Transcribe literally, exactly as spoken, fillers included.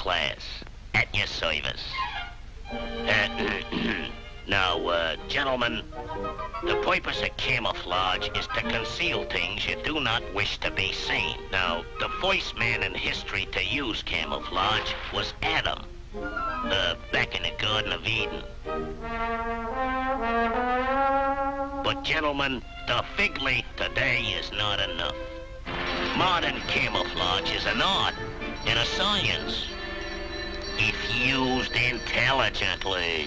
class. At your service. Uh, now, uh, gentlemen, the purpose of camouflage is to conceal things you do not wish to be seen. Now, the first man in history to use camouflage was Adam, uh, back in the Garden of Eden. But, gentlemen, the fig leaf today is not enough. Modern camouflage is an art and a science, if used intelligently.